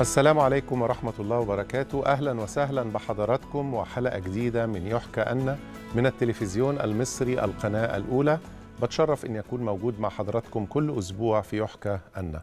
السلام عليكم ورحمة الله وبركاته. أهلا وسهلا بحضراتكم وحلقة جديدة من يحكى أن من التلفزيون المصري القناة الأولى. بتشرف أن يكون موجود مع حضراتكم كل أسبوع في يحكى أن.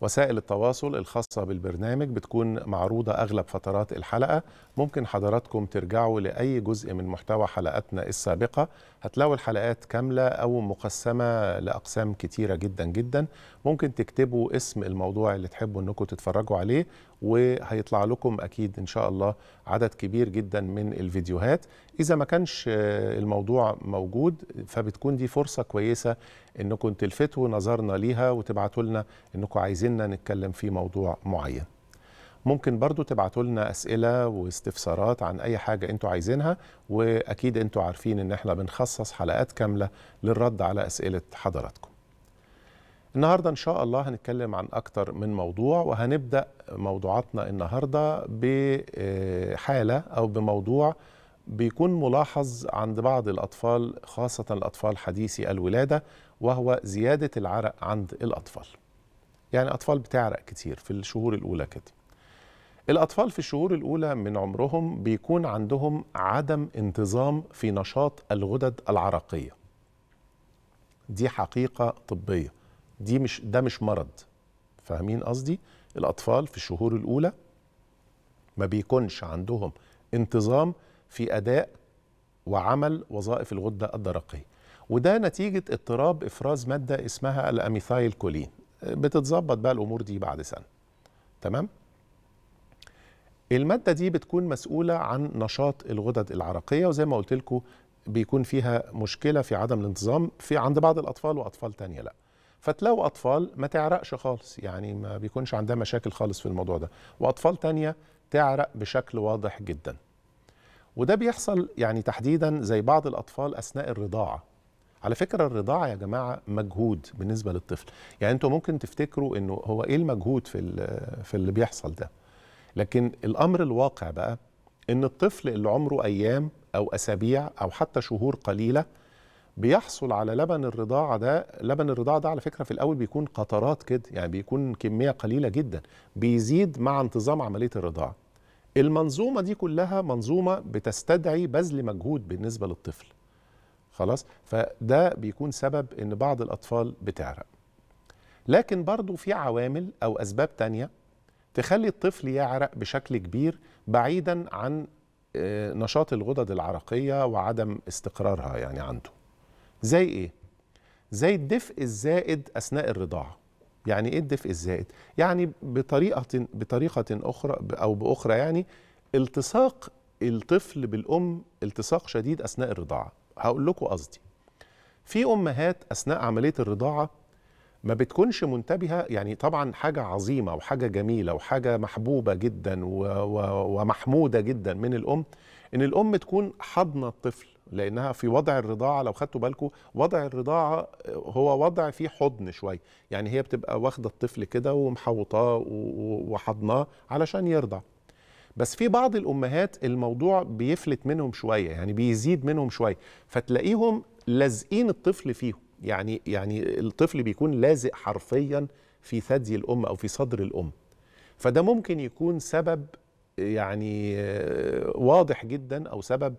وسائل التواصل الخاصة بالبرنامج بتكون معروضة أغلب فترات الحلقة، ممكن حضراتكم ترجعوا لأي جزء من محتوى حلقاتنا السابقة، هتلاقوا الحلقات كاملة أو مقسمة لأقسام كتيرة جدا جدا. ممكن تكتبوا اسم الموضوع اللي تحبوا أنكم تتفرجوا عليه وهيطلع لكم أكيد إن شاء الله عدد كبير جدا من الفيديوهات. إذا ما كانش الموضوع موجود فبتكون دي فرصة كويسة أنكم تلفتوا نظرنا ليها وتبعتوا لنا أنكم عايزيننا نتكلم في موضوع معين. ممكن برضو تبعتوا لنا أسئلة واستفسارات عن أي حاجة أنتوا عايزينها، وأكيد أنتوا عارفين أن احنا بنخصص حلقات كاملة للرد على أسئلة حضراتكم. النهاردة إن شاء الله هنتكلم عن أكتر من موضوع، وهنبدأ موضوعاتنا النهاردة بحالة أو بموضوع بيكون ملاحظ عند بعض الأطفال، خاصة الأطفال حديثي الولادة، وهو زيادة العرق عند الأطفال. يعني أطفال بتعرق كتير في الشهور الأولى كده. الأطفال في الشهور الأولى من عمرهم بيكون عندهم عدم انتظام في نشاط الغدد العرقية. دي حقيقة طبية، دي مش مرض. فاهمين قصدي؟ الأطفال في الشهور الأولى ما بيكونش عندهم انتظام في أداء وعمل وظائف الغدة الدرقية، وده نتيجة اضطراب إفراز مادة اسمها الأميثايل كولين. بتتظبط بقى الأمور دي بعد سنة. تمام؟ المادة دي بتكون مسؤولة عن نشاط الغدد العرقية، وزي ما قلت لكم بيكون فيها مشكلة في عدم الانتظام في عند بعض الأطفال وأطفال تانية لأ. فتلاقوا أطفال ما تعرقش خالص، يعني ما بيكونش عندها مشاكل خالص في الموضوع ده، وأطفال تانية تعرق بشكل واضح جدا. وده بيحصل يعني تحديدا زي بعض الأطفال أثناء الرضاعة. على فكرة الرضاعة يا جماعة مجهود بالنسبة للطفل، يعني أنتوا ممكن تفتكروا إنه هو إيه المجهود في اللي بيحصل ده، لكن الأمر الواقع بقى إن الطفل اللي عمره أيام أو أسابيع أو حتى شهور قليلة بيحصل على لبن الرضاعة ده. لبن الرضاعة ده على فكرة في الأول بيكون قطرات كده، يعني بيكون كمية قليلة جدا، بيزيد مع انتظام عملية الرضاعة. المنظومة دي كلها منظومة بتستدعي بذل مجهود بالنسبة للطفل. خلاص؟ فده بيكون سبب إن بعض الأطفال بتعرق. لكن برضو في عوامل أو أسباب تانية تخلي الطفل يعرق بشكل كبير بعيدا عن نشاط الغدد العرقية وعدم استقرارها يعني عنده. زي إيه؟ زي الدفء الزائد أثناء الرضاعة. يعني إيه الدفء الزائد؟ يعني بطريقة أخرى أو بأخرى، يعني التصاق الطفل بالأم التصاق شديد أثناء الرضاعة. هقول لكم قصدي. في أمهات أثناء عملية الرضاعة ما بتكونش منتبهة، يعني طبعا حاجة عظيمة وحاجة جميلة وحاجة محبوبة جدا ومحمودة جدا من الأم إن الأم تكون حضنة الطفل، لأنها في وضع الرضاعة لو خدتوا بالكم وضع الرضاعة هو وضع فيه حضن شوي، يعني هي بتبقى واخدة الطفل كده ومحوطاه وحضناه علشان يرضع. بس في بعض الأمهات الموضوع بيفلت منهم شوية، يعني بيزيد منهم شوية، فتلاقيهم لازقين الطفل فيهم، يعني الطفل بيكون لازق حرفيا في ثدي الأم أو في صدر الأم. فده ممكن يكون سبب يعني واضح جدا أو سبب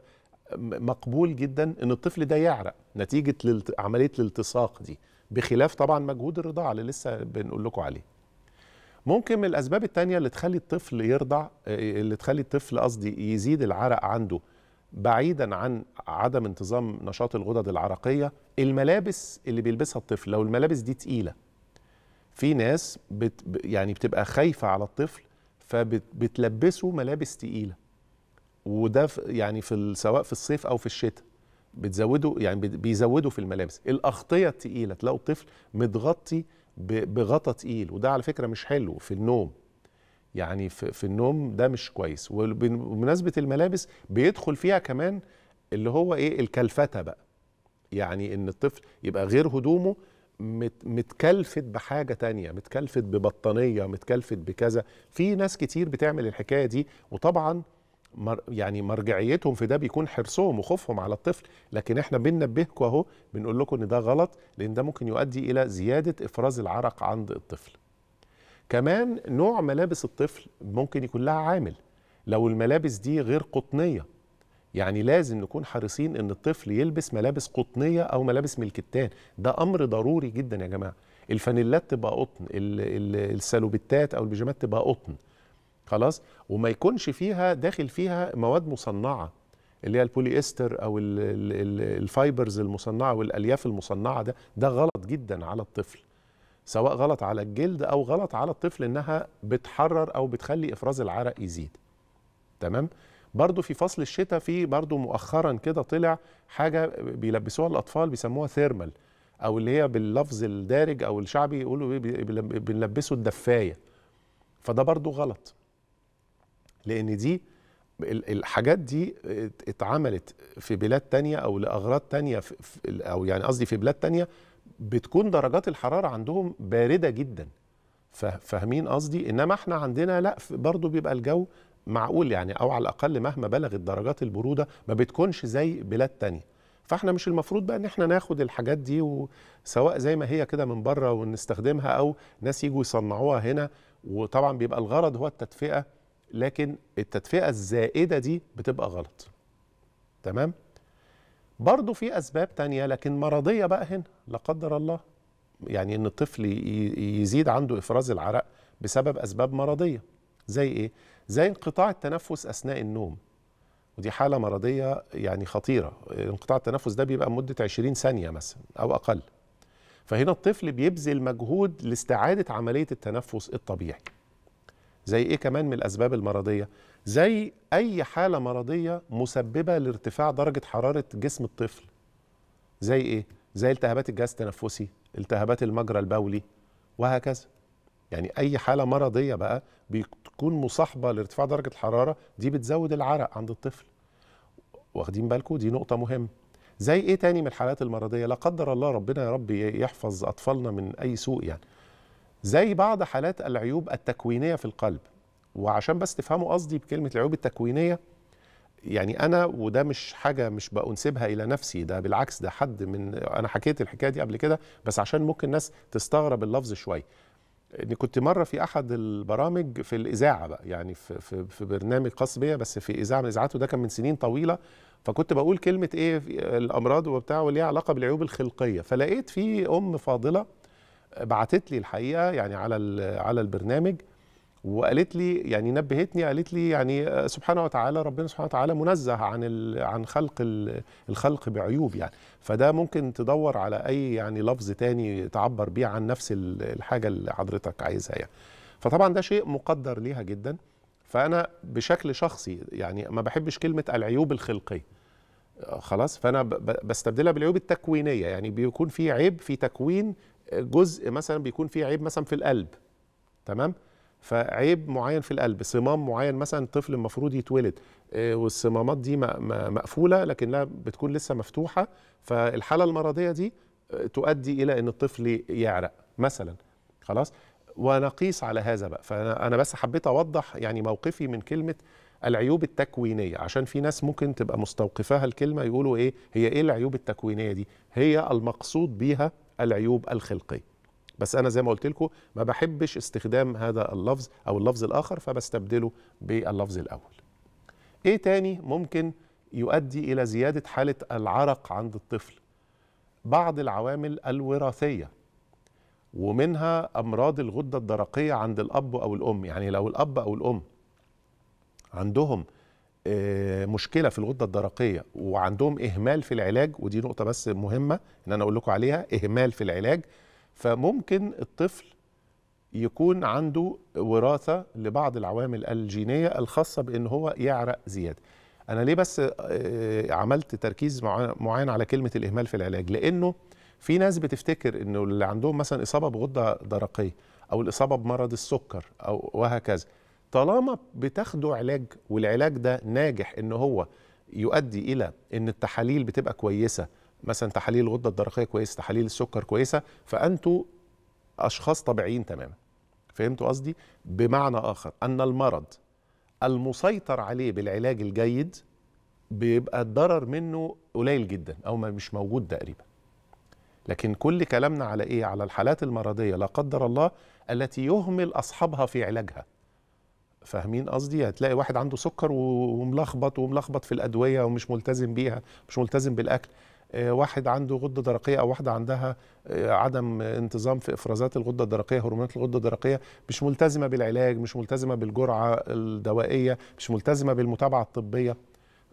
مقبول جدا إن الطفل ده يعرق نتيجة عملية الالتصاق دي، بخلاف طبعا مجهود الرضاعة اللي لسه بنقول لكم عليه. ممكن من الأسباب التانية اللي تخلي الطفل يرضع، اللي تخلي الطفل قصدي يزيد العرق عنده بعيدا عن عدم انتظام نشاط الغدد العرقية، الملابس اللي بيلبسها الطفل. لو الملابس دي تقيلة، في ناس يعني بتبقى خايفة على الطفل فبتلبسه ملابس تقيلة، وده يعني سواء في الصيف او في الشتاء بتزودوا، يعني بيزودوا في الملابس. الاغطيه الثقيله تلاقوا الطفل متغطي بغطا ثقيل، وده على فكره مش حلو في النوم، يعني في النوم ده مش كويس. وبمناسبه الملابس بيدخل فيها كمان اللي هو ايه، الكلفته بقى، يعني ان الطفل يبقى غير هدومه متكلفت بحاجة تانية، متكلفت ببطانيه، متكلفت بكذا. في ناس كتير بتعمل الحكايه دي، وطبعا يعني مرجعيتهم في ده بيكون حرصهم وخوفهم على الطفل، لكن احنا بننبهكم اهو، بنقول لكم ان ده غلط، لان ده ممكن يؤدي الى زيادة افراز العرق عند الطفل. كمان نوع ملابس الطفل ممكن يكون لها عامل. لو الملابس دي غير قطنية، يعني لازم نكون حريصين ان الطفل يلبس ملابس قطنية او ملابس من الكتان، ده امر ضروري جدا يا جماعة. الفانيلات تبقى قطن، السلوبتات او البيجامات تبقى قطن، خلاص، وما يكونش فيها داخل فيها مواد مصنعة اللي هي البوليستر او الفايبرز المصنعة والالياف المصنعة. ده غلط جدا على الطفل، سواء غلط على الجلد او غلط على الطفل انها بتحرر او بتخلي افراز العرق يزيد. تمام؟ برضو في فصل الشتاء في برضو مؤخرا كده طلع حاجة بيلبسوها الأطفال بيسموها ثيرمال، أو اللي هي باللفظ الدارج أو الشعبي يقولوا بنلبسه الدفاية. فده برضو غلط، لأن دي الحاجات دي اتعملت في بلاد تانية أو لأغراض تانية، أو يعني قصدي في بلاد تانية بتكون درجات الحرارة عندهم باردة جدا، فاهمين قصدي؟ إنما احنا عندنا لأ، برضو بيبقى الجو معقول يعني، او على الاقل مهما بلغت درجات البروده ما بتكونش زي بلاد تانية. فاحنا مش المفروض بقى ان احنا ناخد الحاجات دي وسواء زي ما هي كده من بره ونستخدمها، او ناس يجوا يصنعوها هنا. وطبعا بيبقى الغرض هو التدفئه، لكن التدفئه الزائده دي بتبقى غلط. تمام؟ برضو في اسباب تانية لكن مرضيه بقى هنا لا قدر الله، يعني ان الطفل يزيد عنده افراز العرق بسبب اسباب مرضيه. زي ايه؟ زي انقطاع التنفس أثناء النوم، ودي حالة مرضية يعني خطيرة. انقطاع التنفس ده بيبقى مدة 20 ثانية مثلا أو أقل، فهنا الطفل بيبذل مجهود لاستعادة عملية التنفس الطبيعي. زي إيه كمان من الأسباب المرضية؟ زي أي حالة مرضية مسببة لارتفاع درجة حرارة جسم الطفل. زي إيه؟ زي التهابات الجهاز التنفسي، التهابات المجرى البولي، وهكذا. يعني أي حالة مرضية بقى بتكون مصاحبة لارتفاع درجة الحرارة دي بتزود العرق عند الطفل. واخدين بالكم؟ دي نقطة مهمة. زي إيه تاني من الحالات المرضية؟ لا قدر الله، ربنا يا رب يحفظ أطفالنا من أي سوء يعني. زي بعض حالات العيوب التكوينية في القلب. وعشان بس تفهموا قصدي بكلمة العيوب التكوينية، يعني أنا وده مش حاجة مش بأنسبها إلى نفسي، ده بالعكس، ده حد من أنا حكيت الحكاية دي قبل كده، بس عشان ممكن الناس تستغرب اللفظ شوية. اني كنت مره في احد البرامج في الاذاعه بقى، يعني في برنامج خاص بيا بس في اذاعه من اذاعاته، ده كان من سنين طويله. فكنت بقول كلمه ايه الامراض وبتاع واللي ليها علاقه بالعيوب الخلقيه، فلقيت في ام فاضله بعتت لي الحقيقه يعني على البرنامج، وقالت لي يعني نبهتني، قالت لي يعني سبحانه وتعالى، ربنا سبحانه وتعالى منزه عن الخلق بعيوب يعني. فده ممكن تدور على اي يعني لفظ تاني تعبر بيه عن نفس الحاجه اللي حضرتك عايزها يعني. فطبعا ده شيء مقدر ليها جدا. فانا بشكل شخصي يعني ما بحبش كلمه العيوب الخلقيه، خلاص، فانا بستبدلها بالعيوب التكوينيه. يعني بيكون في عيب في تكوين جزء، مثلا بيكون في عيب مثلا في القلب، تمام، فعيب معين في القلب، صمام معين مثلا الطفل المفروض يتولد والصمامات دي مقفوله لكنها بتكون لسه مفتوحه، فالحاله المرضيه دي تؤدي الى ان الطفل يعرق مثلا، خلاص، ونقيس على هذا بقى. فانا بس حبيت اوضح يعني موقفي من كلمه العيوب التكوينيه، عشان في ناس ممكن تبقى مستوقفاها الكلمه يقولوا ايه هي ايه العيوب التكوينيه دي؟ هي المقصود بيها العيوب الخلقيه، بس أنا زي ما قلت لكم ما بحبش استخدام هذا اللفظ أو اللفظ الآخر، فبستبدله باللفظ الأول. إيه تاني ممكن يؤدي إلى زيادة حالة العرق عند الطفل؟ بعض العوامل الوراثية، ومنها أمراض الغدة الدرقية عند الأب أو الأم. يعني لو الأب أو الأم عندهم مشكلة في الغدة الدرقية وعندهم إهمال في العلاج، ودي نقطة بس مهمة إن أنا أقول لكم عليها، إهمال في العلاج، فممكن الطفل يكون عنده وراثة لبعض العوامل الجينية الخاصة بأن هو يعرق زيادة. أنا ليه بس عملت تركيز معين على كلمة الإهمال في العلاج؟ لأنه في ناس بتفتكر أنه اللي عندهم مثلا إصابة بغدة درقية أو الإصابة بمرض السكر أو وهكذا، طالما بتاخدوا علاج والعلاج ده ناجح أنه هو يؤدي إلى أن التحاليل بتبقى كويسة، مثلا تحاليل الغده الدرقيه كويسه، تحاليل السكر كويسه، فانتوا اشخاص طبيعيين تماما. فهمتوا قصدي؟ بمعنى اخر ان المرض المسيطر عليه بالعلاج الجيد بيبقى الضرر منه قليل جدا او مش موجود تقريبا. لكن كل كلامنا على إيه؟ على الحالات المرضية لا قدر الله التي يهمل أصحابها في علاجها. فاهمين قصدي؟ هتلاقي واحد عنده سكر وملخبط في الأدوية ومش ملتزم بيها، مش ملتزم بالأكل. واحد عنده غدة درقية أو واحدة عندها عدم انتظام في إفرازات الغدة الدرقية، هرمونات الغدة الدرقية، مش ملتزمة بالعلاج، مش ملتزمة بالجرعة الدوائية، مش ملتزمة بالمتابعة الطبية.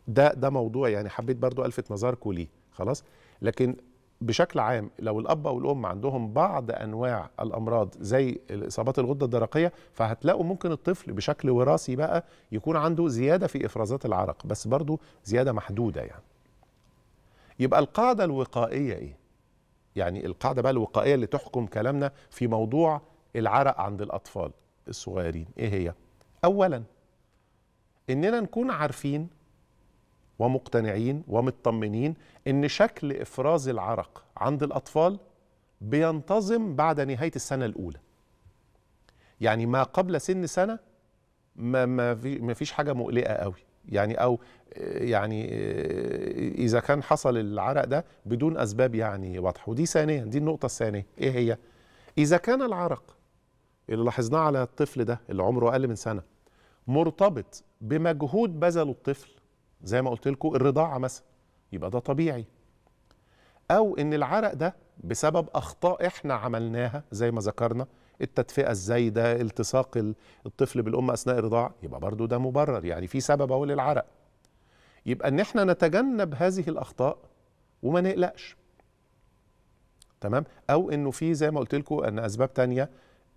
ده موضوع يعني حبيت برضو ألفت نظركم ليه، خلاص؟ لكن بشكل عام لو الأب أو الأم عندهم بعض أنواع الأمراض زي إصابات الغدة الدرقية، فهتلاقوا ممكن الطفل بشكل وراثي بقى يكون عنده زيادة في إفرازات العرق، بس برضو زيادة محدودة يعني. يبقى القاعدة الوقائية إيه؟ يعني القاعدة بقى الوقائية اللي تحكم كلامنا في موضوع العرق عند الأطفال الصغيرين إيه هي؟ أولاً إننا نكون عارفين ومقتنعين ومطمنين إن شكل إفراز العرق عند الأطفال بينتظم بعد نهاية السنة الأولى. يعني ما قبل سن سنة ما فيش حاجة مقلقة قوي. يعني إذا كان حصل العرق ده بدون أسباب يعني واضحة. ودي ثانية، دي النقطة الثانية، إيه هي؟ إذا كان العرق اللي لاحظناه على الطفل ده اللي عمره أقل من سنة مرتبط بمجهود بذله الطفل زي ما قلت لكم الرضاعة مثلا، يبقى ده طبيعي. أو إن العرق ده بسبب أخطاء إحنا عملناها زي ما ذكرنا، التدفئة الزايدة، التصاق الطفل بالأم أثناء الرضاعة، يبقى برضو ده مبرر، يعني في سبب أهو للعرق. يبقى إن إحنا نتجنب هذه الأخطاء وما نقلقش. تمام؟ أو إنه في زي ما قلت لكم إن أسباب تانية،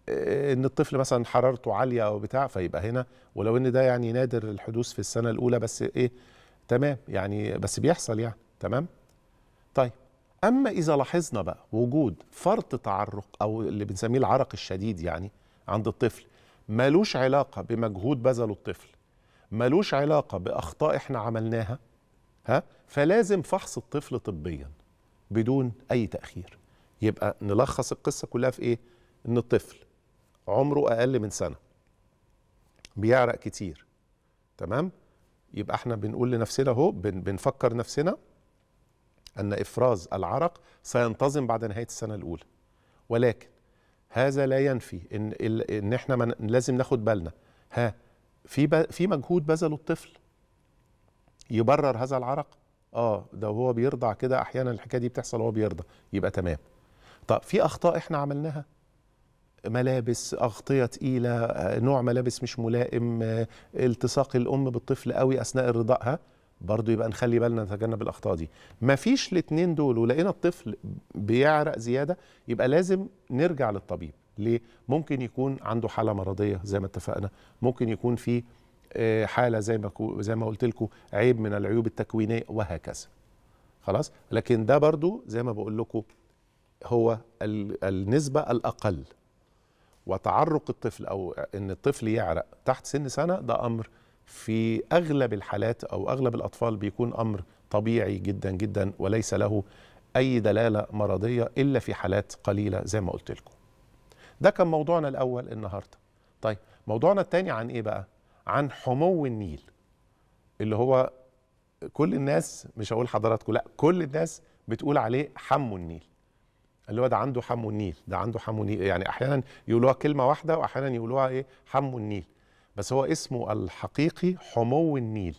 إن الطفل مثلا حرارته عالية أو بتاع، فيبقى هنا ولو إن ده يعني نادر الحدوث في السنة الأولى، بس إيه؟ تمام يعني، بس بيحصل يعني. تمام؟ طيب أما إذا لاحظنا بقى وجود فرط تعرق أو اللي بنسميه العرق الشديد يعني عند الطفل ملوش علاقة بمجهود بذله الطفل، ملوش علاقة بأخطاء إحنا عملناها، فلازم فحص الطفل طبيا بدون أي تأخير. يبقى نلخص القصة كلها في إيه؟ إن الطفل عمره أقل من سنة بيعرق كتير، تمام؟ يبقى إحنا بنقول لنفسنا أهو، بنفكر نفسنا أن إفراز العرق سينتظم بعد نهاية السنة الأولى، ولكن هذا لا ينفي إن إحنا لازم ناخد بالنا في مجهود بذله الطفل يبرر هذا العرق. ده وهو بيرضع كده أحيانا الحكاية دي بتحصل وهو بيرضع، يبقى تمام. طب في أخطاء إحنا عملناها، ملابس، أغطية تقيلة، نوع ملابس مش ملائم، التصاق الأم بالطفل قوي أثناء الرضاعة، برضو يبقى نخلي بالنا نتجنب الأخطاء دي. مفيش الاتنين دول ولقينا الطفل بيعرق زيادة، يبقى لازم نرجع للطبيب. ليه؟ ممكن يكون عنده حالة مرضية زي ما اتفقنا، ممكن يكون في حالة زي ما قلت لكم عيب من العيوب التكوينية وهكذا. خلاص؟ لكن ده برضو زي ما بقول لكم هو النسبة الأقل. وتعرق الطفل أو إن الطفل يعرق تحت سن سنة ده أمر في أغلب الحالات أو أغلب الأطفال بيكون أمر طبيعي جدا جدا، وليس له أي دلالة مرضية إلا في حالات قليلة زي ما قلت لكم. ده كان موضوعنا الأول النهاردة. طيب موضوعنا الثاني عن إيه بقى؟ عن حمو النيل، اللي هو كل الناس، مش هقول حضراتكم، لا كل الناس بتقول عليه حمو النيل، اللي هو ده عنده حمو النيل، ده عنده حمو النيل. يعني أحيانا يقولوها كلمة واحدة وأحيانا يقولوها إيه؟ حمو النيل، بس هو اسمه الحقيقي حمو النيل.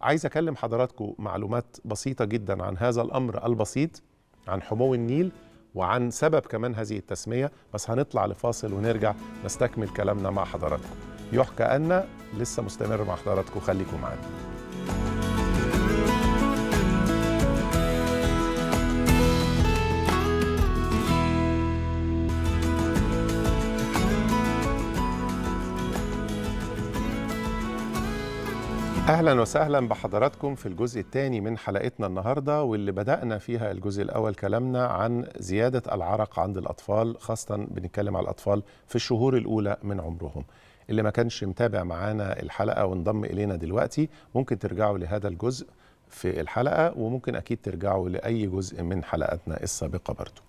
عايز أكلم حضراتكم معلومات بسيطة جدا عن هذا الأمر البسيط، عن حمو النيل وعن سبب كمان هذه التسمية، بس هنطلع لفاصل ونرجع نستكمل كلامنا مع حضراتكم. يحكى أن لسه مستمر مع حضراتكم، خليكم معانا. أهلا وسهلا بحضراتكم في الجزء الثاني من حلقتنا النهاردة، واللي بدأنا فيها الجزء الأول كلامنا عن زيادة العرق عند الأطفال، خاصة بنتكلم على الأطفال في الشهور الأولى من عمرهم. اللي ما كانش متابع معانا الحلقة وانضم إلينا دلوقتي ممكن ترجعوا لهذا الجزء في الحلقة، وممكن أكيد ترجعوا لأي جزء من حلقتنا السابقة برضو.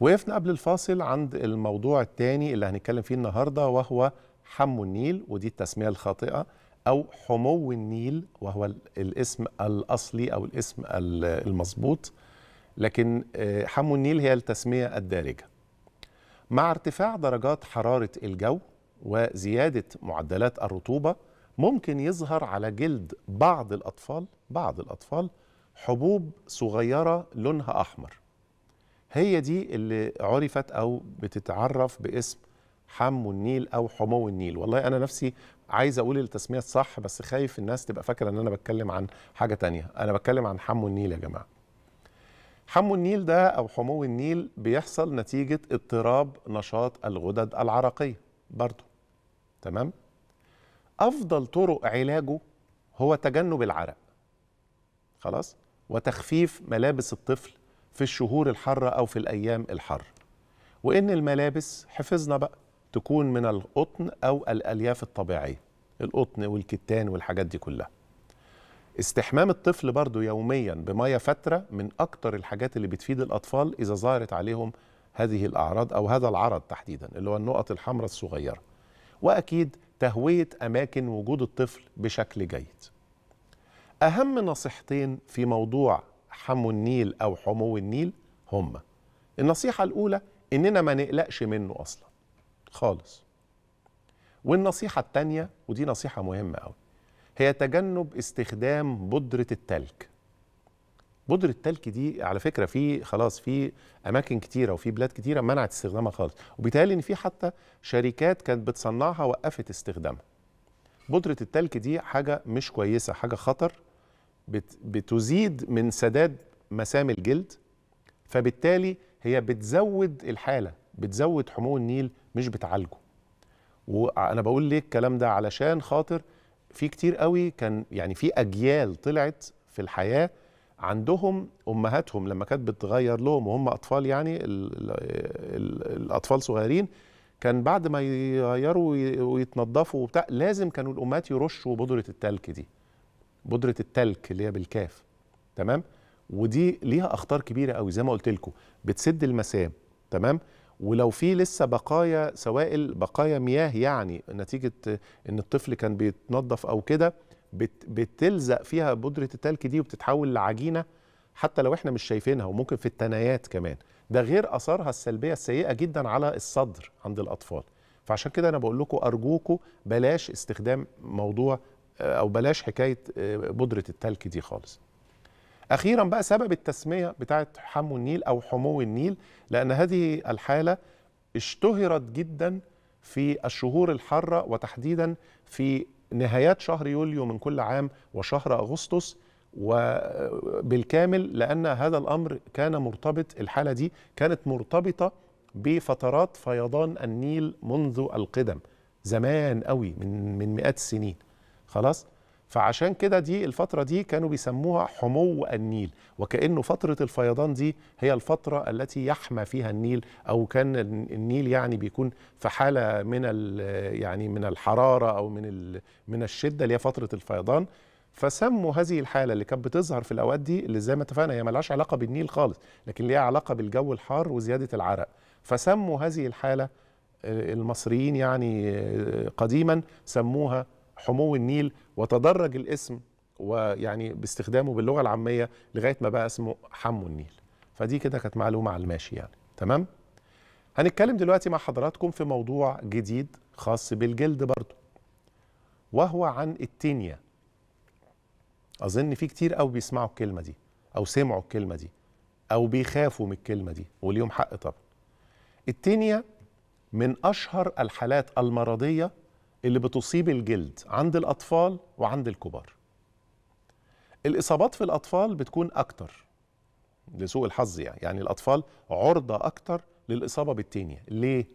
وقفنا قبل الفاصل عند الموضوع الثاني اللي هنتكلم فيه النهاردة، وهو حمو النيل، ودي التسمية الخاطئة، أو حمو النيل وهو الاسم الأصلي أو الاسم المظبوط لكن حمو النيل هي التسمية الدارجة. مع ارتفاع درجات حرارة الجو وزيادة معدلات الرطوبة ممكن يظهر على جلد بعض الأطفال حبوب صغيرة لونها أحمر. هي دي اللي عرفت أو بتتعرف باسم حمو النيل أو حمو النيل. والله أنا نفسي عايز أقول التسمية الصح، بس خايف الناس تبقى فاكرة أن أنا بتكلم عن حاجة تانية. أنا بتكلم عن حمو النيل يا جماعة. حمو النيل ده أو حمو النيل بيحصل نتيجة اضطراب نشاط الغدد العرقية برضو. تمام؟ أفضل طرق علاجه هو تجنب العرق، خلاص، وتخفيف ملابس الطفل في الشهور الحارة أو في الأيام الحارة، وإن الملابس حفظنا بقى تكون من القطن أو الألياف الطبيعية، القطن والكتان والحاجات دي كلها. استحمام الطفل برضو يوميا بمية فترة من أكتر الحاجات اللي بتفيد الأطفال إذا ظهرت عليهم هذه الأعراض أو هذا العرض تحديدا اللي هو النقط الحمراء الصغيرة. وأكيد تهوية أماكن وجود الطفل بشكل جيد. أهم نصيحتين في موضوع حمو النيل أو حمو النيل هما: النصيحة الأولى إننا ما نقلقش منه أصلا خالص. والنصيحة التانية، ودي نصيحة مهمة أوي، هي تجنب استخدام بودرة التلك. بودرة التلك دي على فكرة في أماكن كتيرة وفي بلاد كتيرة منعت استخدامها خالص، وبيتهيألي إن في حتى شركات كانت بتصنعها وقفت استخدامها. بودرة التلك دي حاجة مش كويسة، حاجة خطر، بتزيد من سداد مسام الجلد، فبالتالي هي بتزود الحالة، بتزود حمو النيل مش بتعالجه. وأنا بقول ليه الكلام ده؟ علشان خاطر في كتير قوي كان يعني في أجيال طلعت في الحياة عندهم أمهاتهم لما كانت بتغير لهم وهم أطفال، يعني الأطفال صغيرين، كان بعد ما يغيروا ويتنظفوا وبتاع لازم كانوا الأمهات يرشوا بودرة التلك دي، بودرة التلك اللي هي بالكاف. تمام؟ ودي ليها أخطار كبيرة قوي زي ما قلت لكم، بتسد المسام. تمام؟ ولو في لسه بقايا سوائل، بقايا مياه يعني نتيجة إن الطفل كان بيتنظف أو كده، بتلزق فيها بودرة التلك دي وبتتحول لعجينة حتى لو احنا مش شايفينها، وممكن في الثنايات كمان. ده غير آثارها السلبية السيئة جدا على الصدر عند الأطفال. فعشان كده أنا بقول لكم أرجوكم بلاش استخدام موضوع أو بلاش حكاية بودرة التلك دي خالص. أخيرا بقى سبب التسمية بتاعة حمو النيل أو حمو النيل، لأن هذه الحالة اشتهرت جدا في الشهور الحارة وتحديدا في نهايات شهر يوليو من كل عام وشهر أغسطس وبالكامل، لأن هذا الأمر كان مرتبط، الحالة دي كانت مرتبطة بفترات فيضان النيل منذ القدم زمان قوي، من مئات السنين، خلاص. فعشان كده دي الفترة دي كانوا بيسموها حمو النيل، وكأنه فترة الفيضان دي هي الفترة التي يحمى فيها النيل، أو كان النيل يعني بيكون في حالة من الحرارة أو من الشدة اللي هي فترة الفيضان. فسموا هذه الحالة اللي كانت بتظهر في الأوقات دي، اللي زي ما اتفقنا هي ملهاش علاقة بالنيل خالص، لكن ليها علاقة بالجو الحار وزيادة العرق، فسموا هذه الحالة المصريين يعني قديما سموها حمو النيل، وتدرج الاسم ويعني باستخدامه باللغة العامية لغاية ما بقى اسمه حمو النيل. فدي كده كانت معلومة على الماشي يعني. تمام؟ هنتكلم دلوقتي مع حضراتكم في موضوع جديد خاص بالجلد برضو، وهو عن التينيا. أظن في كتير أو بيسمعوا الكلمة دي أو سمعوا الكلمة دي أو بيخافوا من الكلمة دي، وليهم حق طبعا. التينيا من أشهر الحالات المرضية اللي بتصيب الجلد عند الأطفال وعند الكبار. الإصابات في الأطفال بتكون أكتر لسوء الحظ، يعني الأطفال عرضة أكتر للإصابة بالتينيا. ليه؟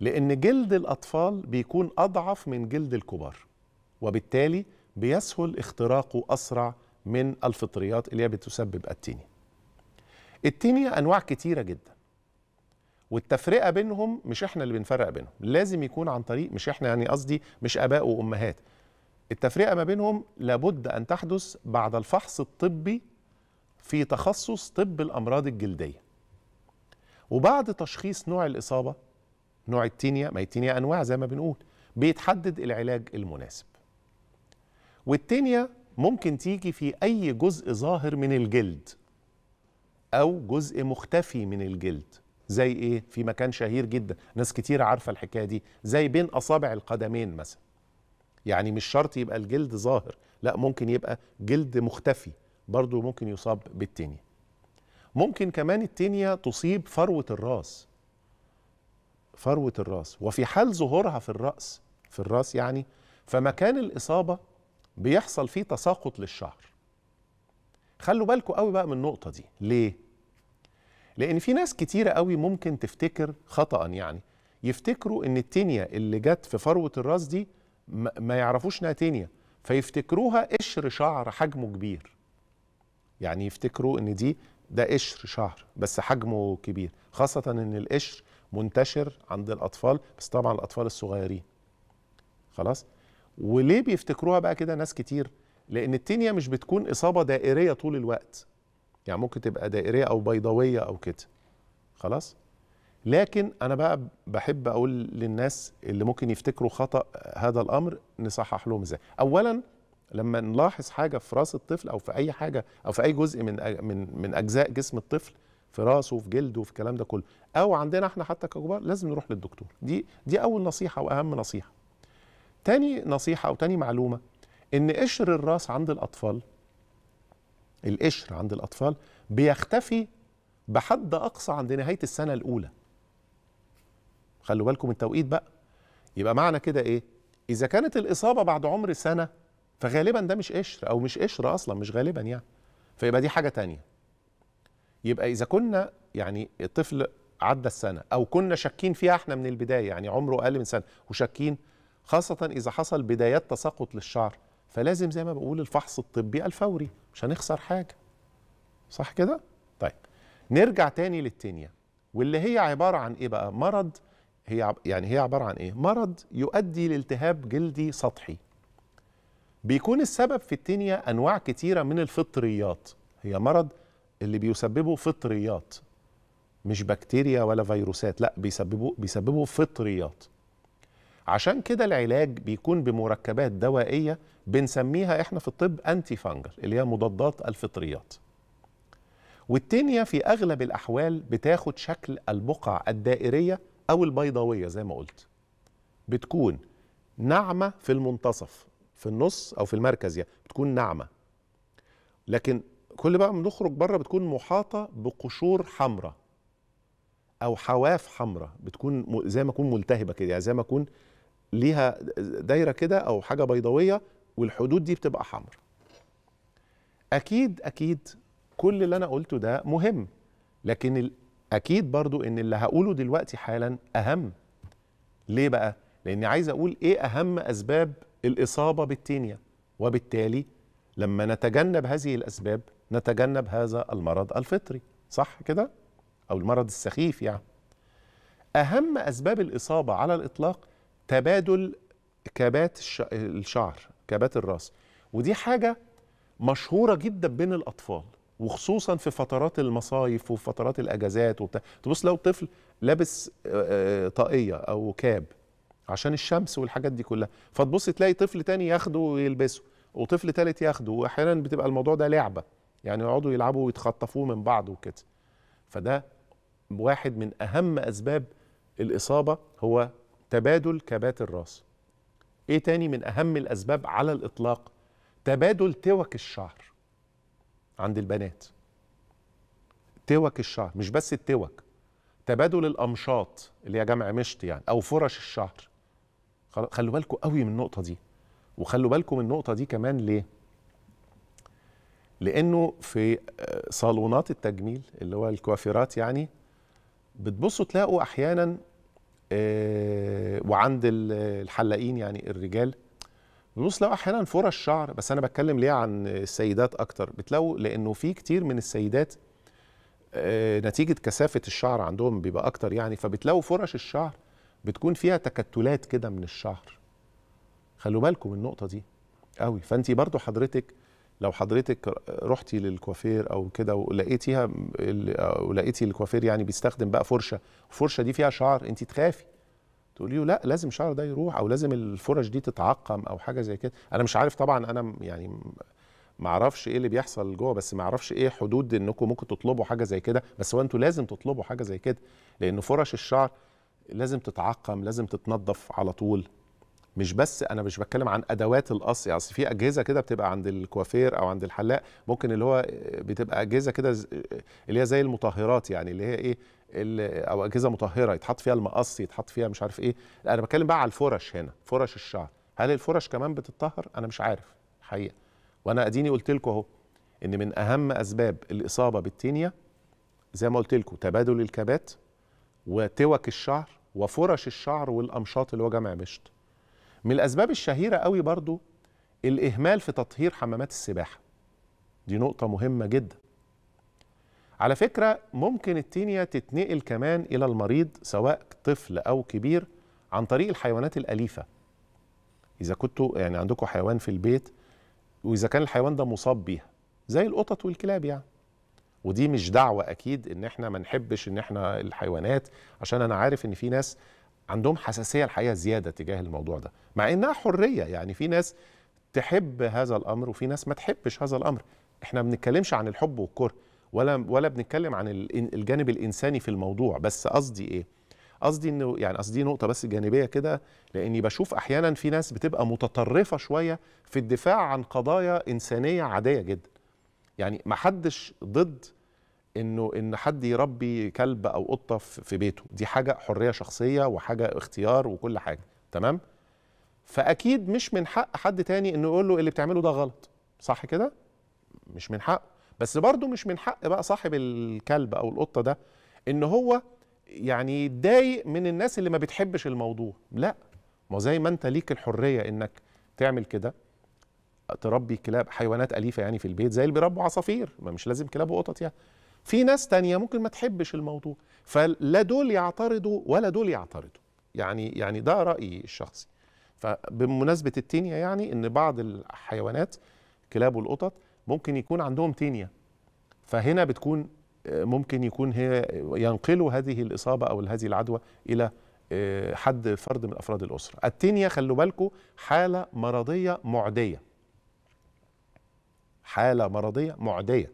لأن جلد الأطفال بيكون أضعف من جلد الكبار، وبالتالي بيسهل اختراقه أسرع من الفطريات اللي هي بتسبب التينيا. التينيا أنواع كتيرة جدا، والتفرقة بينهم مش احنا اللي بنفرق بينهم، لازم يكون عن طريق، مش احنا يعني قصدي مش آباء وأمهات، التفرقة ما بينهم لابد أن تحدث بعد الفحص الطبي في تخصص طب الأمراض الجلدية، وبعد تشخيص نوع الإصابة، نوع التينيا. ما التينيا أنواع زي ما بنقول، بيتحدد العلاج المناسب. والتينيا ممكن تيجي في أي جزء ظاهر من الجلد، أو جزء مختفي من الجلد، زي إيه؟ في مكان شهير جدا، ناس كتير عارفة الحكاية دي، زي بين أصابع القدمين مثلا. يعني مش شرط يبقى الجلد ظاهر، لا ممكن يبقى جلد مختفي، برضو ممكن يصاب بالتينيا. ممكن كمان التينيا تصيب فروة الراس. فروة الراس، وفي حال ظهورها في الراس يعني، فمكان الإصابة بيحصل فيه تساقط للشعر. خلوا بالكوا قوي بقى من النقطة دي، ليه؟ لأن في ناس كتيرة قوي ممكن تفتكر خطأ، يعني يفتكروا إن التينيا اللي جت في فروة الراس دي ما يعرفوش إنها تينيا، فيفتكروها قشر شعر حجمه كبير. يعني يفتكروا إن ده قشر شعر بس حجمه كبير، خاصة إن القشر منتشر عند الأطفال، بس طبعا الأطفال الصغيرين. خلاص؟ وليه بيفتكروها بقى كده ناس كتير؟ لأن التينيا مش بتكون إصابة دائرية طول الوقت، يعني ممكن تبقى دائرية أو بيضاوية أو كده. خلاص؟ لكن أنا بقى بحب أقول للناس اللي ممكن يفتكروا خطأ هذا الأمر نصحح لهم إزاي. أولاً لما نلاحظ حاجة في راس الطفل أو في أي حاجة أو في أي جزء من أجزاء جسم الطفل، في راسه في جلده في الكلام ده كله، أو عندنا إحنا حتى ككبار، لازم نروح للدكتور. دي أول نصيحة وأهم نصيحة. تاني نصيحة أو تاني معلومة، إن قشر الراس عند الأطفال، القشر عند الأطفال بيختفي بحد أقصى عند نهاية السنة الأولى. خلوا بالكم من التوقيت بقى. يبقى معنى كده إيه؟ إذا كانت الإصابة بعد عمر سنة، فغالبا ده مش قشر، أو مش قشر أصلا، مش غالبا يعني، فيبقى دي حاجة تانية. يبقى إذا كنا يعني الطفل عدى السنة، أو كنا شاكين فيها إحنا من البداية، يعني عمره أقل من سنة وشاكين، خاصة إذا حصل بدايات تساقط للشعر، فلازم زي ما بقول الفحص الطبي الفوري، مش هنخسر حاجة. صح كده؟ طيب نرجع تاني للتينيا، واللي هي عبارة عن إيه بقى؟ مرض، هي عبارة عن إيه؟ مرض يؤدي لالتهاب جلدي سطحي. بيكون السبب في التينيا أنواع كتيرة من الفطريات، هي مرض اللي بيسببه فطريات، مش بكتيريا ولا فيروسات، لا بيسببه فطريات. عشان كده العلاج بيكون بمركبات دوائية بنسميها احنا في الطب أنتي فانجل، اللي هي مضادات الفطريات. والتينيا في أغلب الأحوال بتاخد شكل البقع الدائرية أو البيضاوية زي ما قلت. بتكون ناعمة في المنتصف، في النص أو في المركز يعني، بتكون ناعمة. لكن كل بقى ما بنخرج بره بتكون محاطة بقشور حمراء أو حواف حمراء، بتكون زي ما تكون ملتهبة كده، يعني زي ما تكون ليها دايرة كده أو حاجة بيضاوية، والحدود دي بتبقى حمراء. أكيد أكيد كل اللي أنا قلته ده مهم، لكن أكيد برضو إن اللي هقوله دلوقتي حالا أهم. ليه بقى؟ لأني عايز أقول إيه أهم أسباب الإصابة بالتينيا، وبالتالي لما نتجنب هذه الأسباب نتجنب هذا المرض الفطري. صح كده؟ أو المرض السخيف يعني. أهم أسباب الإصابة على الإطلاق تبادل كبات الشعر، كبات الراس، ودي حاجة مشهورة جدا بين الأطفال، وخصوصا في فترات المصايف وفي فترات الأجازات وبتاع. تبص لو طفل لابس طاقية أو كاب عشان الشمس والحاجات دي كلها، فتبص تلاقي طفل تاني ياخده ويلبسه، وطفل تالت ياخده، وأحيانا بتبقى الموضوع ده لعبة، يعني يقعدوا يلعبوا ويتخطفوه من بعض وكده. فده واحد من أهم أسباب الإصابة، هو تبادل كبات الراس. إيه تاني من أهم الأسباب على الإطلاق؟ تبادل توك الشعر عند البنات. توك الشعر، مش بس التوك، تبادل الأمشاط اللي هي جمع مشط يعني، أو فرش الشعر. خلوا بالكم قوي من النقطة دي، وخلوا بالكم من النقطة دي كمان ليه؟ لأنه في صالونات التجميل اللي هو الكوافيرات يعني، بتبصوا تلاقوا أحيانا وعند الحلاقين يعني الرجال، بتبصوا تلاقوا أحيانا فرش شعر، بس أنا بتكلم ليه عن السيدات أكتر. بتلاقوا لأنه في كتير من السيدات نتيجة كثافة الشعر عندهم بيبقى أكتر يعني، فبتلاقوا فرش الشعر بتكون فيها تكتلات كده من الشعر. خلوا بالكم من النقطة دي قوي. فأنت برضو حضرتك لو حضرتك رحتي للكوافير او كده ولقيتي الكوافير يعني بيستخدم بقى فرشه، الفرشه دي فيها شعر، انت تخافي تقولي له لا لازم الشعر ده يروح، او لازم الفرش دي تتعقم او حاجه زي كده. انا مش عارف طبعا، انا يعني معرفش ايه اللي بيحصل جوه، بس معرفش ايه حدود انكم ممكن تطلبوا حاجه زي كده، بس هو انتوا لازم تطلبوا حاجه زي كده، لان فرش الشعر لازم تتعقم، لازم تتنظف على طول. مش بس انا مش بتكلم عن ادوات القص، يعني اصل في اجهزه كده بتبقى عند الكوافير او عند الحلاق، ممكن اللي هو بتبقى اجهزه كده اللي هي زي المطهرات، يعني اللي هي ايه او اجهزه مطهره يتحط فيها المقص، يتحط فيها مش عارف ايه. انا بتكلم بقى على الفرش هنا، فرش الشعر. هل الفرش كمان بتتطهر؟ انا مش عارف حقيقه. وانا اديني قلت لكم اهو ان من اهم اسباب الاصابه بالتينيا زي ما قلت لكم تبادل الكبات وتوك الشعر وفرش الشعر والامشاط اللي هو جمع مشط. من الأسباب الشهيرة قوي برضو الإهمال في تطهير حمامات السباحة، دي نقطة مهمة جدا على فكرة. ممكن التينيا تتنقل كمان إلى المريض سواء طفل أو كبير عن طريق الحيوانات الأليفة. إذا كنتوا يعني عندكم حيوان في البيت وإذا كان الحيوان ده مصاب بيها زي القطط والكلاب يعني، ودي مش دعوة أكيد إن إحنا ما نحبش إن إحنا الحيوانات، عشان أنا عارف إن في ناس عندهم حساسية الحقيقة زيادة تجاه الموضوع ده، مع إنها حرية، يعني في ناس تحب هذا الأمر وفي ناس ما تحبش هذا الأمر. إحنا ما بنتكلمش عن الحب والكره ولا بنتكلم عن الجانب الإنساني في الموضوع، بس قصدي إيه؟ قصدي إنه يعني قصدي نقطة بس جانبية كده، لأني بشوف أحياناً في ناس بتبقى متطرفة شوية في الدفاع عن قضايا إنسانية عادية جدا. يعني ما حدش ضد انه ان حد يربي كلب او قطه في بيته، دي حاجه حريه شخصيه وحاجه اختيار وكل حاجه، تمام؟ فاكيد مش من حق حد تاني انه يقول له اللي بتعمله ده غلط، صح كده؟ مش من حقه، بس برضه مش من حق بقى صاحب الكلب او القطه ده ان هو يعني يتضايق من الناس اللي ما بتحبش الموضوع، لا، ما زي ما انت ليك الحريه انك تعمل كده، تربي كلاب حيوانات اليفه يعني في البيت زي اللي بيربوا عصافير، ما مش لازم كلاب وقطط يعني. في ناس تانية ممكن ما تحبش الموضوع، فلا دول يعترضوا ولا دول يعترضوا، يعني ده رأيي الشخصي. فبمناسبة التينيا يعني ان بعض الحيوانات كلاب والقطط ممكن يكون عندهم تينيا، فهنا بتكون ممكن يكون هي ينقلوا هذه الإصابة او هذه العدوى الى حد فرد من افراد الأسرة. التينيا خلوا بالكم حالة مرضية معدية. حالة مرضية معدية.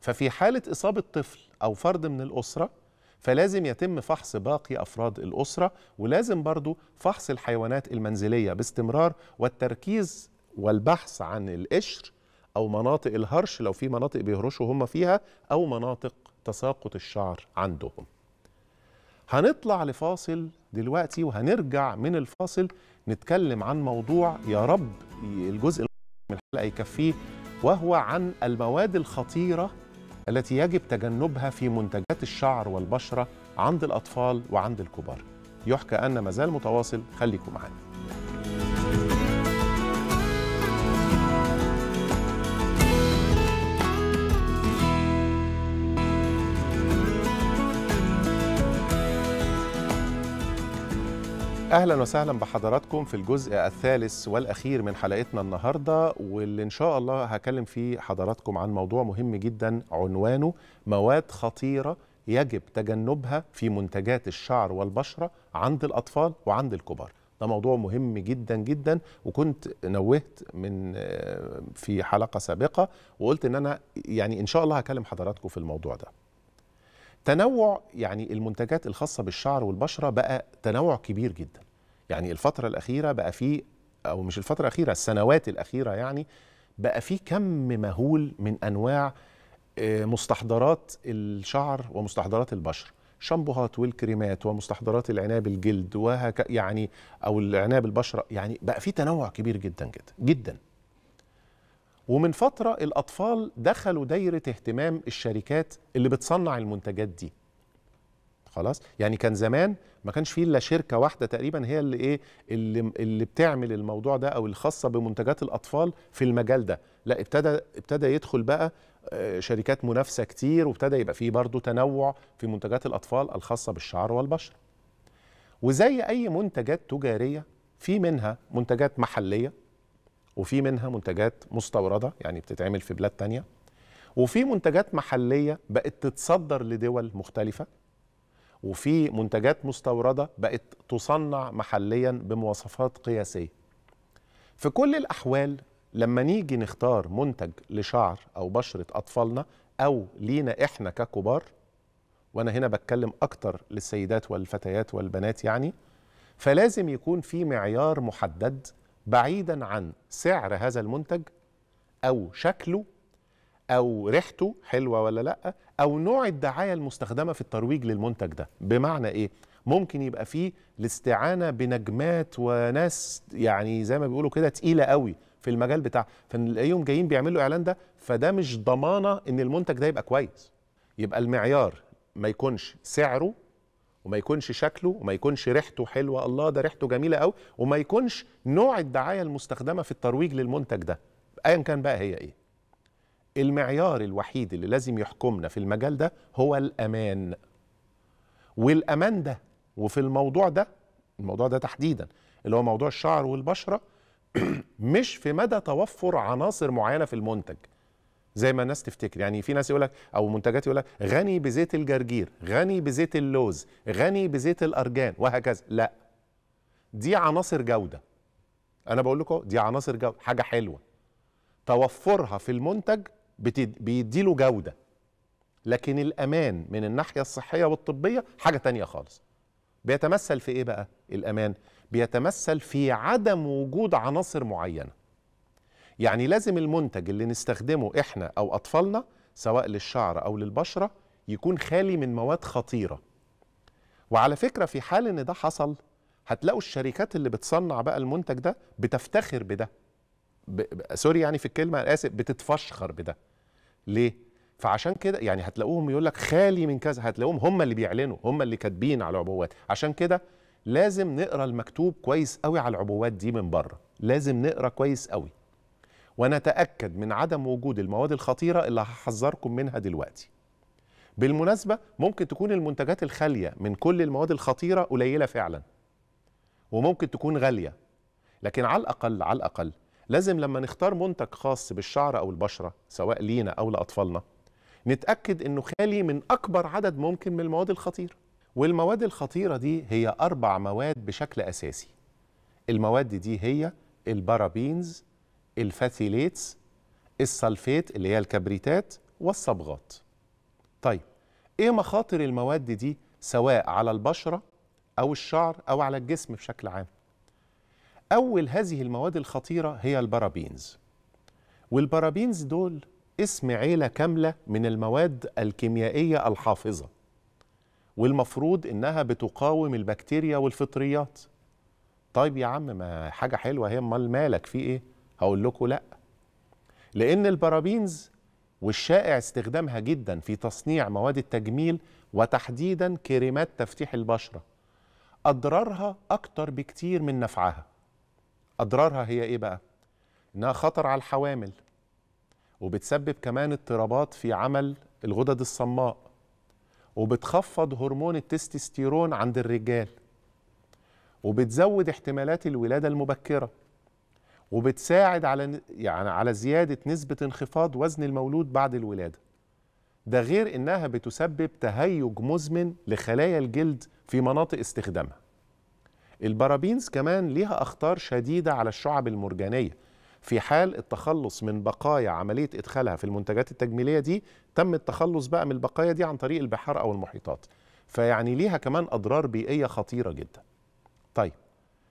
ففي حالة إصابة طفل أو فرد من الأسرة فلازم يتم فحص باقي أفراد الأسرة، ولازم برضو فحص الحيوانات المنزلية باستمرار، والتركيز والبحث عن القشر أو مناطق الهرش لو في مناطق بيهرشوا هم فيها أو مناطق تساقط الشعر عندهم. هنطلع لفاصل دلوقتي وهنرجع من الفاصل نتكلم عن موضوع يا رب الجزء من الحلقة يكفيه، وهو عن المواد الخطيرة التي يجب تجنبها في منتجات الشعر والبشرة عند الأطفال وعند الكبار. يحكى أن مازال متواصل، خليكم معنا. أهلا وسهلا بحضراتكم في الجزء الثالث والأخير من حلقتنا النهاردة، واللي إن شاء الله هكلم فيه حضراتكم عن موضوع مهم جدا عنوانه مواد خطيرة يجب تجنبها في منتجات الشعر والبشرة عند الأطفال وعند الكبار. ده موضوع مهم جدا جدا، وكنت نوهت في حلقة سابقة وقلت إن أنا يعني إن شاء الله هكلم حضراتكم في الموضوع ده. تنوع يعني المنتجات الخاصة بالشعر والبشرة بقى تنوع كبير جدا، يعني الفترة الأخيرة بقى فيه، أو مش الفترة الأخيرة، السنوات الأخيرة يعني بقى فيه كم مهول من أنواع مستحضرات الشعر ومستحضرات البشرة، شامبوهات والكريمات ومستحضرات العناية بالجلد يعني أو العناية بالبشرة، يعني بقى فيه تنوع كبير جدا جدا جدا. ومن فترة الأطفال دخلوا دايرة اهتمام الشركات اللي بتصنع المنتجات دي. خلاص؟ يعني كان زمان ما كانش فيه إلا شركة واحدة تقريبا هي اللي إيه اللي بتعمل الموضوع ده أو الخاصة بمنتجات الأطفال في المجال ده، لا ابتدى يدخل بقى شركات منافسة كتير، وابتدى يبقى فيه برضو تنوع في منتجات الأطفال الخاصة بالشعر والبشرة. وزي أي منتجات تجارية في منها منتجات محلية، وفي منها منتجات مستوردة يعني بتتعمل في بلاد تانية، وفي منتجات محلية بقت تتصدر لدول مختلفة، وفي منتجات مستوردة بقت تصنع محليا بمواصفات قياسية. في كل الأحوال لما نيجي نختار منتج لشعر أو بشرة أطفالنا أو لينا إحنا ككبار، وأنا هنا بتكلم أكتر للسيدات والفتيات والبنات يعني، فلازم يكون في معيار محدد بعيدا عن سعر هذا المنتج أو شكله أو ريحته حلوة ولا لأ، أو نوع الدعاية المستخدمة في الترويج للمنتج ده. بمعنى إيه؟ ممكن يبقى فيه الاستعانة بنجمات وناس يعني زي ما بيقولوا كده تقيلة قوي في المجال بتاع، فنلاقيهم جايين بيعملوا إعلان ده، فده مش ضمانة إن المنتج ده يبقى كويس. يبقى المعيار ما يكونش سعره وما يكونش شكله وما يكونش ريحته حلوة، الله ده ريحته جميلة قوي، وما يكونش نوع الدعاية المستخدمة في الترويج للمنتج ده أيا كان بقى هي إيه. المعيار الوحيد اللي لازم يحكمنا في المجال ده هو الأمان. والأمان ده وفي الموضوع ده، الموضوع ده تحديدا اللي هو موضوع الشعر والبشرة، مش في مدى توفر عناصر معينة في المنتج زي ما الناس تفتكر. يعني في ناس يقولك أو منتجات يقولك غني بزيت الجرجير، غني بزيت اللوز، غني بزيت الأرجان وهكذا. لا، دي عناصر جودة. أنا بقول لكم دي عناصر جودة، حاجة حلوة توفرها في المنتج بيديله جودة. لكن الأمان من الناحية الصحية والطبية حاجة تانية خالص. بيتمثل في إيه بقى الأمان؟ بيتمثل في عدم وجود عناصر معينة. يعني لازم المنتج اللي نستخدمه إحنا أو أطفالنا سواء للشعر أو للبشرة يكون خالي من مواد خطيرة. وعلى فكرة في حال إن ده حصل هتلاقوا الشركات اللي بتصنع بقى المنتج ده بتفتخر بده، سوري يعني في الكلمة أنا آسف، بتتفشخر بده. ليه؟ فعشان كده يعني هتلاقوهم يقول لك خالي من كذا، هتلاقوهم هم اللي بيعلنوا، هم اللي كاتبين على العبوات. عشان كده لازم نقرا المكتوب كويس قوي على العبوات دي من بره، لازم نقرا كويس قوي ونتأكد من عدم وجود المواد الخطيرة اللي هحذركم منها دلوقتي. بالمناسبة ممكن تكون المنتجات الخالية من كل المواد الخطيرة قليلة فعلا وممكن تكون غالية، لكن على الأقل على الأقل لازم لما نختار منتج خاص بالشعر أو البشرة سواء لينا أو لأطفالنا نتأكد إنه خالي من أكبر عدد ممكن من المواد الخطيرة. والمواد الخطيرة دي هي 4 مواد بشكل أساسي. المواد دي هي البارابينز، الفاثيليتس، السلفيت اللي هي الكبريتات، والصبغات. طيب إيه مخاطر المواد دي سواء على البشرة أو الشعر أو على الجسم بشكل عام؟ أول هذه المواد الخطيرة هي البارابينز. والبارابينز دول اسم عيلة كاملة من المواد الكيميائية الحافظة، والمفروض إنها بتقاوم البكتيريا والفطريات. طيب يا عم ما حاجة حلوة هي، امال مالك في إيه؟ هقول لكم لأ، لأن البارابينز والشائع استخدامها جدا في تصنيع مواد التجميل وتحديدا كريمات تفتيح البشرة، أضرارها أكتر بكتير من نفعها. أضرارها هي إيه بقى؟ إنها خطر على الحوامل، وبتسبب كمان اضطرابات في عمل الغدد الصماء، وبتخفض هرمون التستوستيرون عند الرجال، وبتزود احتمالات الولادة المبكرة، وبتساعد على يعني على زيادة نسبة انخفاض وزن المولود بعد الولادة. ده غير إنها بتسبب تهيج مزمن لخلايا الجلد في مناطق استخدامها. البارابينز كمان ليها أخطار شديدة على الشعب المرجانية في حال التخلص من بقايا عملية إدخالها في المنتجات التجميلية دي، تم التخلص بقى من البقايا دي عن طريق البحار أو المحيطات، فيعني ليها كمان أضرار بيئية خطيرة جدا. طيب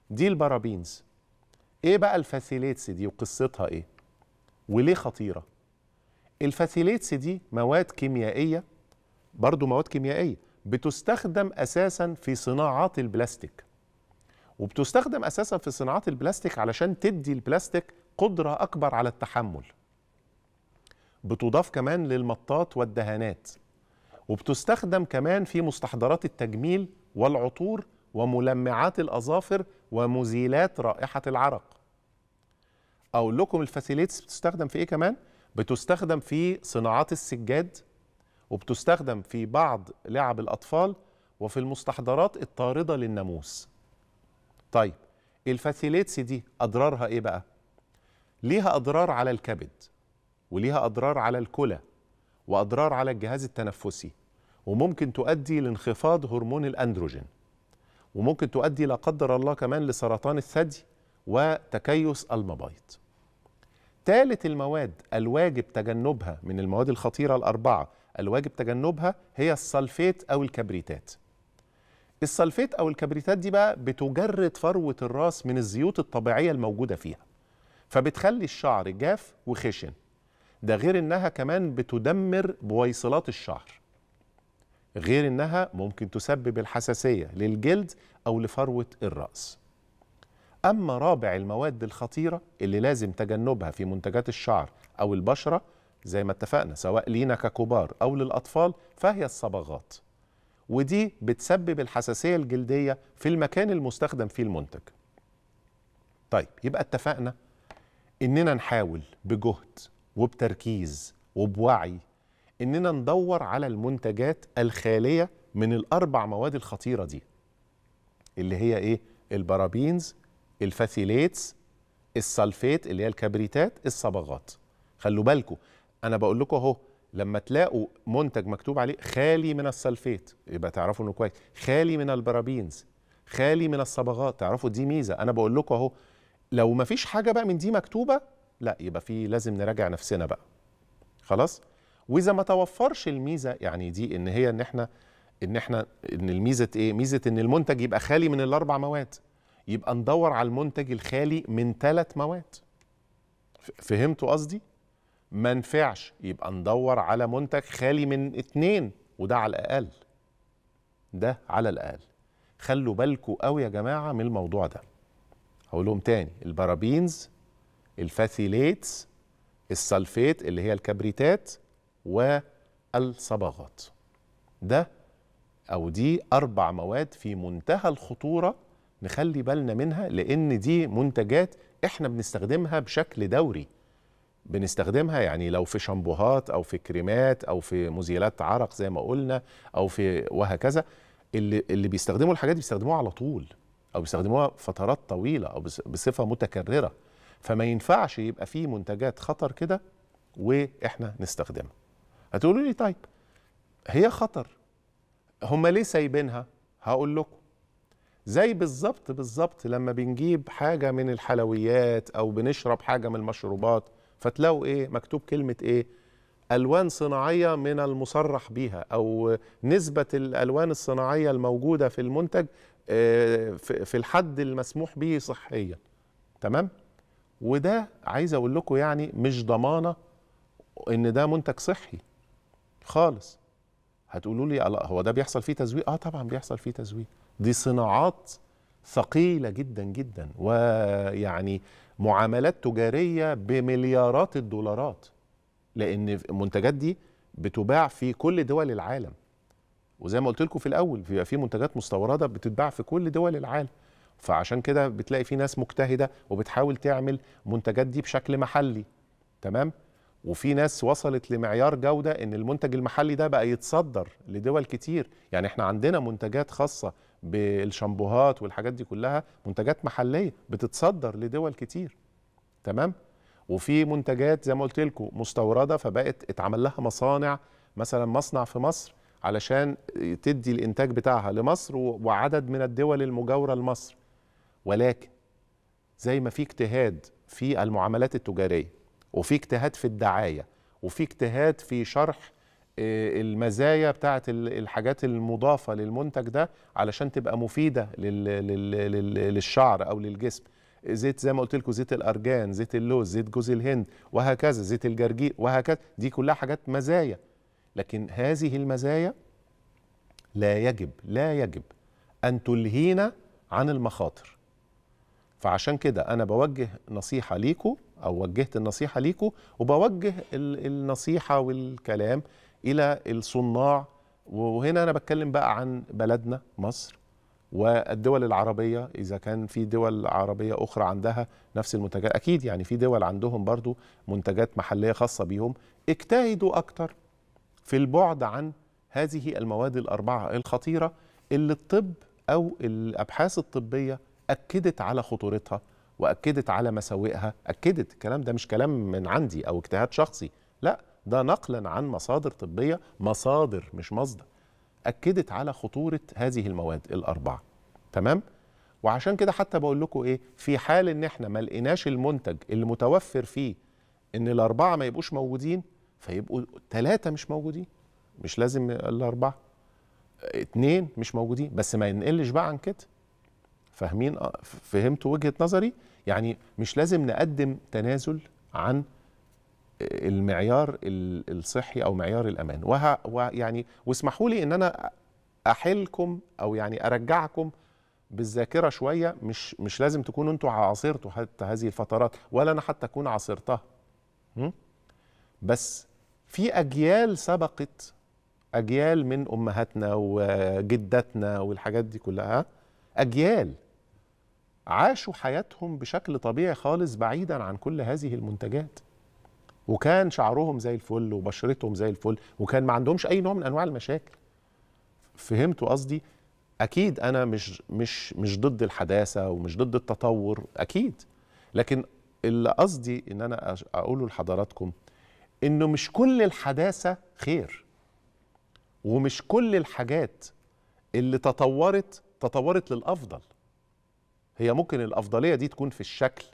دي البارابينز. إيه بقى الفاثيليتس دي وقصتها إيه؟ وليه خطيرة؟ الفاثيليتس دي مواد كيميائية، برضو مواد كيميائية بتستخدم أساسا في صناعات البلاستيك، وبتستخدم أساساً في صناعات البلاستيك علشان تدي البلاستيك قدرة أكبر على التحمل. بتضاف كمان للمطاط والدهانات، وبتستخدم كمان في مستحضرات التجميل والعطور وملمعات الأظافر ومزيلات رائحة العرق. أقول لكم الفاسيليتس بتستخدم في إيه كمان؟ بتستخدم في صناعات السجاد، وبتستخدم في بعض لعب الأطفال، وفي المستحضرات الطاردة للناموس. طيب الفاثيليتس دي أضرارها إيه بقى؟ ليها أضرار على الكبد، وليها أضرار على الكلى، وأضرار على الجهاز التنفسي، وممكن تؤدي لانخفاض هرمون الأندروجين، وممكن تؤدي لا قدر الله كمان لسرطان الثدي وتكيس المبايض. ثالث المواد الواجب تجنبها من المواد الخطيرة الأربعة، الواجب تجنبها هي الصلفيت أو الكبريتات. الصلفيت أو الكبريتات دي بقى بتجرد فروة الراس من الزيوت الطبيعية الموجودة فيها، فبتخلي الشعر جاف وخشن. ده غير إنها كمان بتدمر بويصلات الشعر، غير إنها ممكن تسبب الحساسية للجلد أو لفروة الرأس. أما رابع المواد الخطيرة اللي لازم تجنبها في منتجات الشعر أو البشرة زي ما اتفقنا سواء لينا ككبار أو للأطفال فهي الصبغات، ودي بتسبب الحساسية الجلدية في المكان المستخدم فيه المنتج. طيب يبقى اتفقنا إننا نحاول بجهد وبتركيز وبوعي إننا ندور على المنتجات الخالية من الأربع مواد الخطيرة دي اللي هي إيه؟ البارابينز، الفاثيليتس، السلفيت اللي هي الكبريتات، الصبغات. خلوا بالكم أنا بقول لكم أهو، لما تلاقوا منتج مكتوب عليه خالي من السلفيت يبقى تعرفوا إنه كويس، خالي من البارابينز، خالي من الصبغات، تعرفوا دي ميزة. أنا بقول لكم أهو، لو ما فيش حاجة بقى من دي مكتوبة لا يبقى في لازم نراجع نفسنا بقى. خلاص؟ وإذا ما توفرش الميزة، يعني دي إن هي إن الميزة إيه؟ ميزة إن المنتج يبقى خالي من الأربع مواد، يبقى ندور على المنتج الخالي من 3 مواد. فهمتوا قصدي؟ ما نفعش يبقى ندور على منتج خالي من 2، وده على الأقل. ده على الأقل. خلوا بالكوا قوي يا جماعة من الموضوع ده. هقولهم تاني، البارابينز، الفاثيليتس، السلفيت اللي هي الكبريتات، والصبغات. ده أو دي 4 مواد في منتهى الخطورة، نخلي بالنا منها لأن دي منتجات إحنا بنستخدمها بشكل دوري. بنستخدمها يعني لو في شامبوهات أو في كريمات أو في مزيلات عرق زي ما قلنا أو في وهكذا. اللي بيستخدموا الحاجات دي بيستخدموها على طول أو بيستخدموها فترات طويلة أو بصفة متكررة، فما ينفعش يبقى في منتجات خطر كده وإحنا نستخدمها. هتقولوا لي طيب هي خطر، هم ليه سايبينها؟ هقول لكم، زي بالظبط لما بنجيب حاجة من الحلويات أو بنشرب حاجة من المشروبات فتلاقوا إيه مكتوب كلمة إيه؟ ألوان صناعية من المصرح بيها، أو نسبة الألوان الصناعية الموجودة في المنتج في الحد المسموح به صحيا. تمام؟ وده عايز أقول لكم يعني مش ضمانة إن ده منتج صحي خالص. هتقولوا لي هو ده بيحصل فيه تزويق؟ آه طبعًا بيحصل فيه تزويق. دي صناعات ثقيلة جدا جدا، ويعني معاملات تجارية بمليارات الدولارات، لأن المنتجات دي بتباع في كل دول العالم. وزي ما قلت لكم في الأول بيبقى في منتجات مستوردة بتتباع في كل دول العالم، فعشان كده بتلاقي في ناس مجتهدة وبتحاول تعمل منتجات دي بشكل محلي. تمام؟ وفي ناس وصلت لمعيار جودة إن المنتج المحلي ده بقى يتصدر لدول كتير. يعني إحنا عندنا منتجات خاصة بالشامبوهات والحاجات دي كلها، منتجات محلية بتتصدر لدول كتير. تمام؟ وفي منتجات زي ما قلت لكم مستوردة، فبقت اتعمل لها مصانع، مثلا مصنع في مصر علشان تدي الإنتاج بتاعها لمصر وعدد من الدول المجاورة لمصر. ولكن زي ما في اجتهاد في المعاملات التجارية، وفي اجتهاد في الدعاية، وفي اجتهاد في شرح المزايا بتاعت الحاجات المضافة للمنتج ده علشان تبقى مفيدة للشعر أو للجسم، زيت زي ما قلت لكم، زيت الأرجان، زيت اللوز، زيت جوز الهند وهكذا، زيت الجرجير وهكذا، دي كلها حاجات مزايا. لكن هذه المزايا لا يجب أن تلهينا عن المخاطر. فعشان كده أنا بوجه نصيحة ليكم، أو وجهت النصيحة ليكم، وبوجه النصيحة والكلام إلى الصناع. وهنا أنا بتكلم بقى عن بلدنا مصر والدول العربية، إذا كان في دول عربية أخرى عندها نفس المنتجات، أكيد يعني في دول عندهم برضو منتجات محلية خاصة بيهم. اجتهدوا أكتر في البعد عن هذه المواد الأربعة الخطيرة اللي الطب أو الأبحاث الطبية أكدت على خطورتها وأكدت على مساوئها. أكدت الكلام ده مش كلام من عندي أو اجتهاد شخصي، لا ده نقلا عن مصادر طبية، مصادر مش مصدر، أكدت على خطورة هذه المواد الأربعة. تمام؟ وعشان كده حتى بقول لكم إيه، في حال إن إحنا ما لقيناش المنتج المتوفر فيه ان الاربعه ما يبقوش موجودين، فيبقوا ثلاثه مش موجودين، مش لازم الاربعه، اثنين مش موجودين، بس ما ينقلش بقى عن كده. فاهمين؟ فهمتوا وجهه نظري؟ يعني مش لازم نقدم تنازل عن المعيار الصحي او معيار الامان. ويعني واسمحوا لي ان انا احلكم او يعني ارجعكم بالذاكره شويه، مش لازم تكونوا انتوا عاصرتوا حتى هذه الفترات، ولا انا حتى اكون عاصرتها. بس في اجيال سبقت، اجيال من امهاتنا وجداتنا والحاجات دي كلها، اجيال عاشوا حياتهم بشكل طبيعي خالص بعيدا عن كل هذه المنتجات، وكان شعرهم زي الفل وبشرتهم زي الفل، وكان ما عندهمش اي نوع من انواع المشاكل. فهمتوا قصدي؟ اكيد انا مش ضد الحداثه ومش ضد التطور اكيد، لكن اللي قصدي ان انا اقوله لحضراتكم انه مش كل الحداثه خير، ومش كل الحاجات اللي تطورت للافضل. هي ممكن الافضليه دي تكون في الشكل،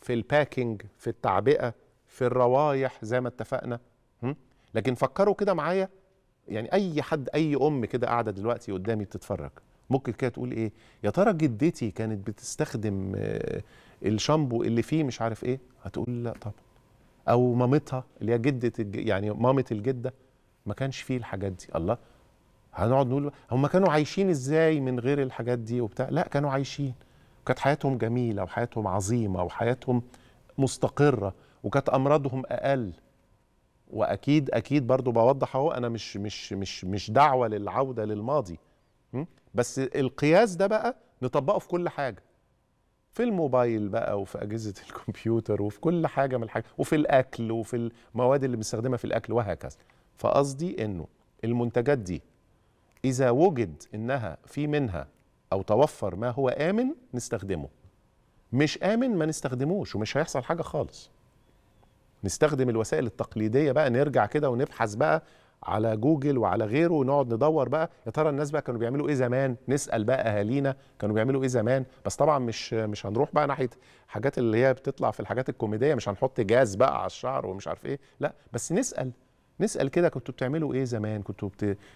في الباكينج، في التعبئه، في الروايح زي ما اتفقنا. لكن فكروا كده معايا، يعني اي حد، اي ام كده قاعده دلوقتي قدامي بتتفرج، ممكن كده تقول ايه؟ يا ترى جدتي كانت بتستخدم الشامبو اللي فيه مش عارف ايه؟ هتقول لا طبعا. او مامتها اللي هي جده، يعني مامه الجده ما كانش فيه الحاجات دي. الله، هنقعد نقول هم كانوا عايشين ازاي من غير الحاجات دي وبتاع؟ لا، كانوا عايشين وكانت حياتهم جميله وحياتهم عظيمه وحياتهم مستقره، وكانت امراضهم اقل. واكيد اكيد برضو بوضح اهو، انا مش دعوه للعوده للماضي، بس القياس ده بقى نطبقه في كل حاجه، في الموبايل بقى وفي اجهزه الكمبيوتر وفي كل حاجه من الحاجات، وفي الاكل وفي المواد اللي بنستخدمها في الاكل وهكذا. فقصدي انه المنتجات دي اذا وجد انها في منها او توفر ما هو امن نستخدمه، مش امن ما نستخدموش، ومش هيحصل حاجه خالص. نستخدم الوسائل التقليديه بقى، نرجع كده ونبحث بقى على جوجل وعلى غيره، ونقعد ندور بقى يا ترى الناس بقى كانوا بيعملوا ايه زمان، نسال بقى اهالينا كانوا بيعملوا ايه زمان. بس طبعا مش هنروح بقى ناحيه حاجات اللي هي بتطلع في الحاجات الكوميديه، مش هنحط جاز بقى على الشعر ومش عارف ايه، لا، بس نسال كده، كنتوا بتعملوا ايه زمان،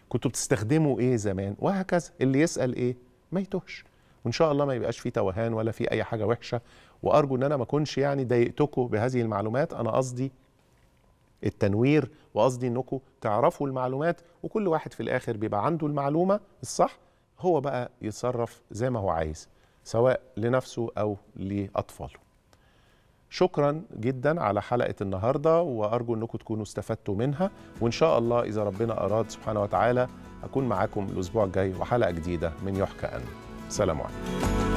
كنتوا بتستخدموا ايه زمان، وهكذا. اللي يسال ايه ما يتوهش، وان شاء الله ما يبقاش في توهان ولا في اي حاجه وحشه. وارجو ان انا ما اكونش يعني ضايقتكم بهذه المعلومات، انا قصدي التنوير، وقصدي انكم تعرفوا المعلومات، وكل واحد في الاخر بيبقى عنده المعلومه الصح، هو بقى يتصرف زي ما هو عايز، سواء لنفسه او لاطفاله. شكرا جدا على حلقه النهارده، وارجو انكم تكونوا استفدتوا منها، وان شاء الله اذا ربنا اراد سبحانه وتعالى اكون معاكم الاسبوع الجاي وحلقه جديده من يحكى أن. سلام عليكم.